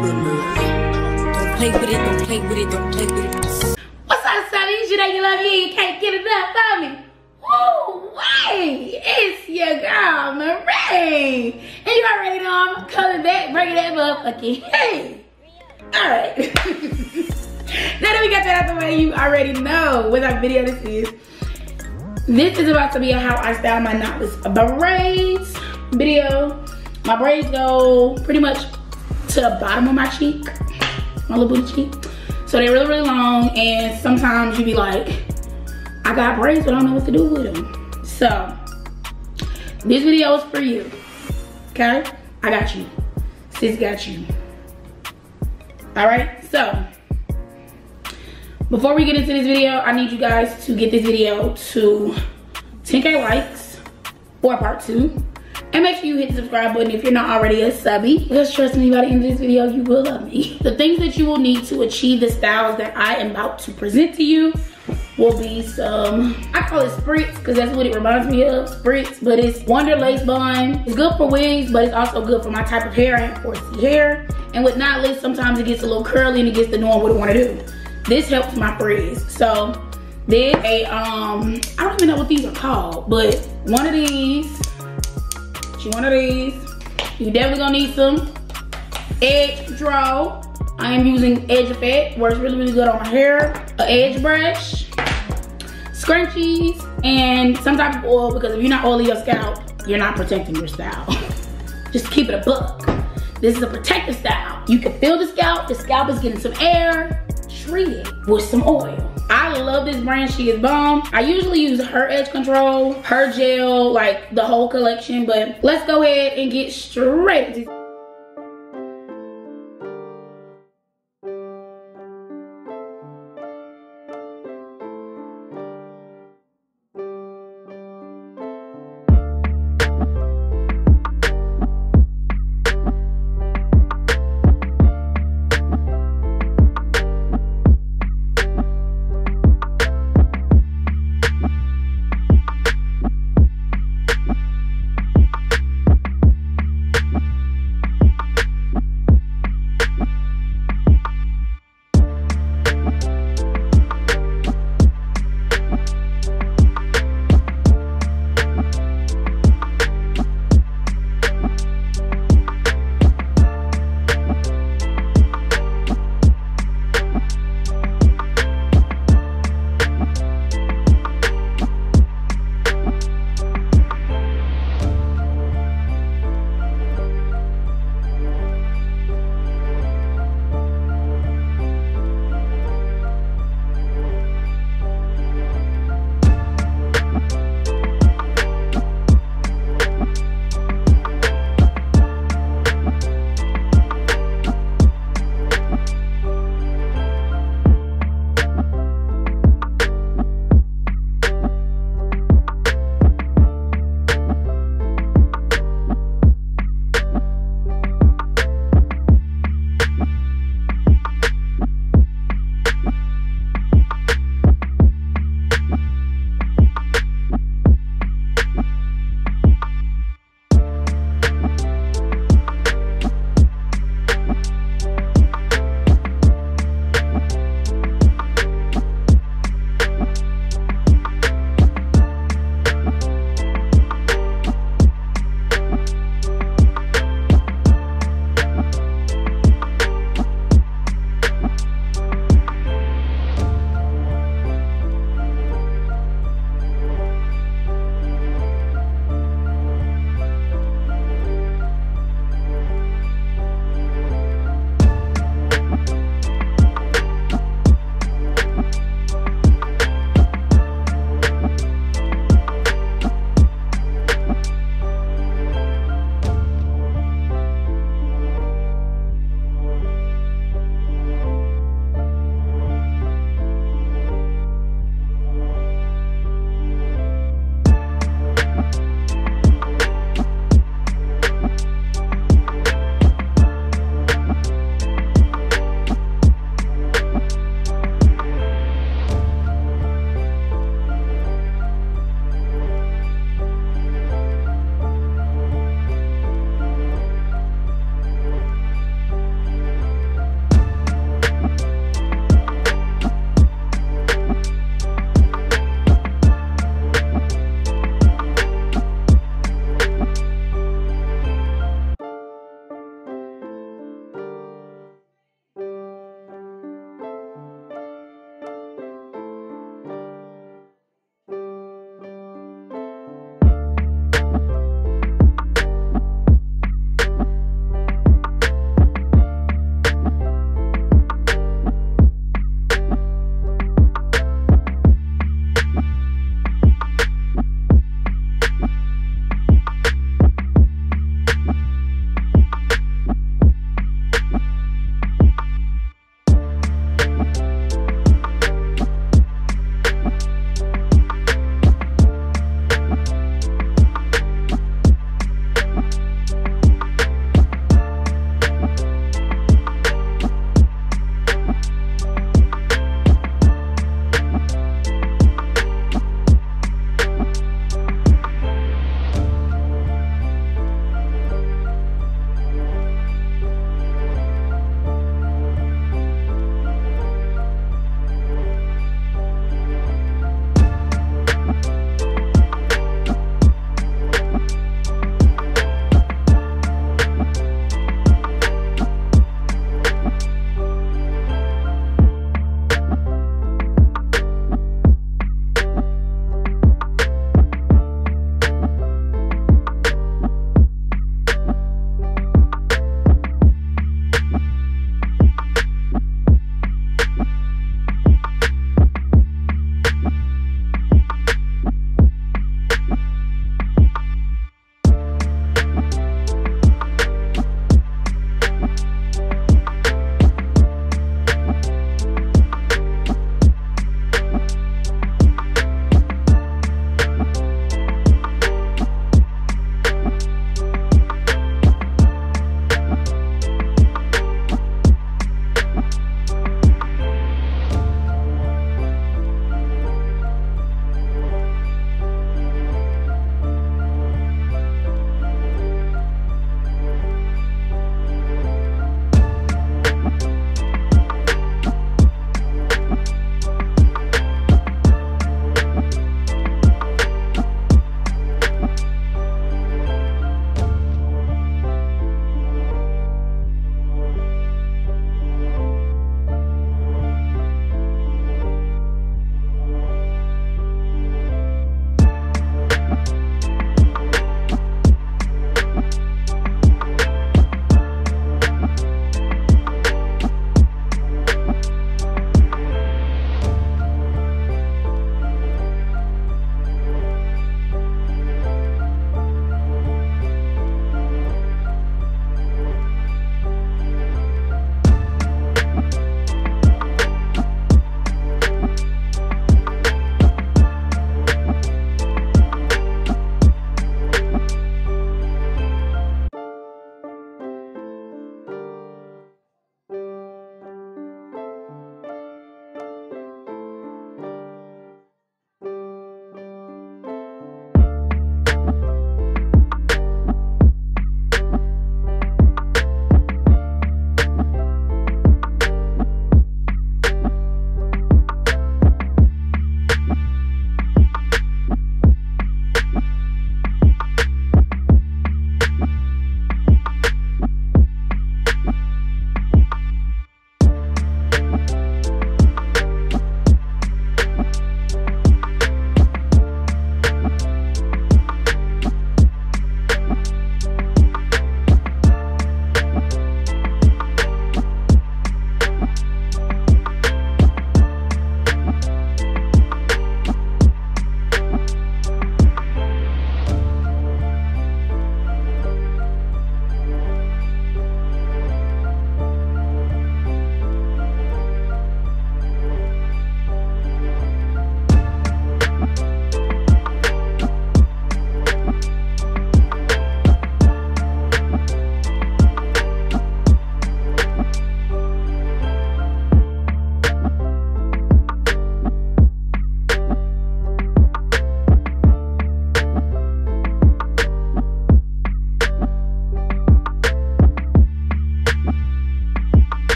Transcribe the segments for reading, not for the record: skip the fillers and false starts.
Don't play with it, don't play with it, don't play with it. What's up, Sonny? You know you love me, you can't get enough of me. Woo, way! It's your girl, Marie. And you already know I'm coming back, bringing that motherfucking hey. Alright. Now that we got that out the way, you already know what our video this is. This is about to be a how I style my knotless braids video. My braids go pretty much to the bottom of my cheek, my little booty cheek. So they're really, really long, and sometimes you be like, I got braids, but I don't know what to do with them. So this video is for you, okay? I got you, sis got you. All right, so before we get into this video, I need you guys to get this video to 10K likes or part 2. And make sure you hit the subscribe button if you're not already a subby. Because trust me, by the end of this video, you will love me. The things that you will need to achieve the styles that I am about to present to you will be some, I call it spritz because that's what it reminds me of, spritz. But it's Wonder Lace Bond. It's good for wigs, but it's also good for my type of hair. I have 4C hair. And with knotless, sometimes it gets a little curly and it gets the norm what it want to do. This helps my frizz. So there's a, I don't even know what these are called, but one of these, one of these. You definitely gonna need some edge control. I am using Edge Effect, works really, really good on my hair. An edge brush, scrunchies, and some type of oil, because if you're not oiling your scalp, you're not protecting your style. Just keep it a buck. This is a protective style. You can feel the scalp is getting some air. Treat it with some oil. I love this brand, she is bomb. I usually use her edge control, her gel, like the whole collection, but let's go ahead and get straight to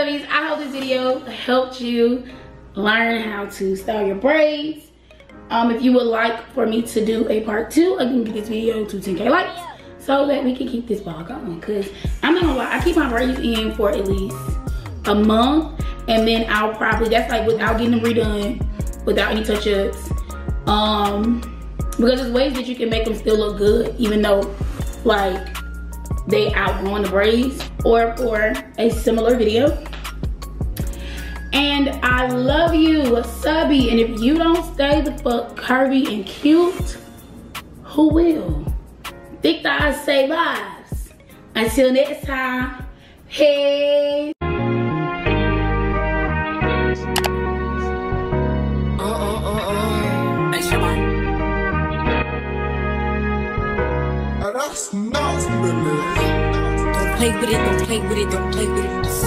subbies, I hope this video helped you learn how to style your braids. If you would like for me to do a part 2, I can get this video to 10K likes so that we can keep this ball going, because I'm not gonna lie, I keep my braids in for at least a month, and then I'll probably, that's like without getting them redone, without any touch-ups, because there's ways that you can make them still look good even though like they outgrown the braids, or for a similar video. And I love you, a subby, and if you don't stay the fuck curvy and cute, who will? Thick thighs save lives. Until next time, peace. Don't play with it, don't play with it, don't play with it.